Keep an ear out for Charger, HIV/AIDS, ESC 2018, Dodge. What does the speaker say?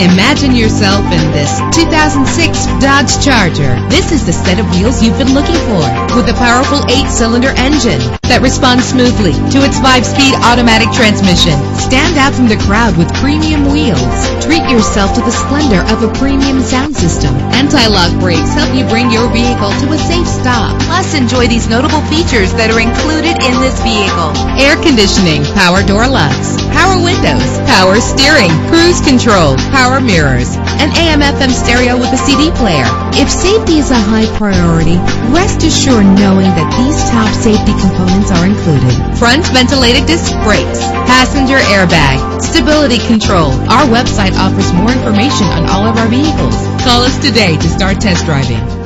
Imagine yourself in this 2006 Dodge Charger. This is the set of wheels you've been looking for, with a powerful 8-cylinder engine that responds smoothly to its 5-speed automatic transmission. Stand out from the crowd with premium wheels. Treat yourself to the splendor of a premium sound system. Anti-lock brakes help you bring your vehicle to a safe stop. Plus, enjoy these notable features that are included in this vehicle: air conditioning, power door locks, power windows, power steering, cruise control, power mirrors, and AM/FM stereo with a CD player. If safety is a high priority, rest assured knowing that these top safety components are included: front ventilated disc brakes, passenger airbag, stability control. Our website offers more information on all of our vehicles. Call us today to start test driving.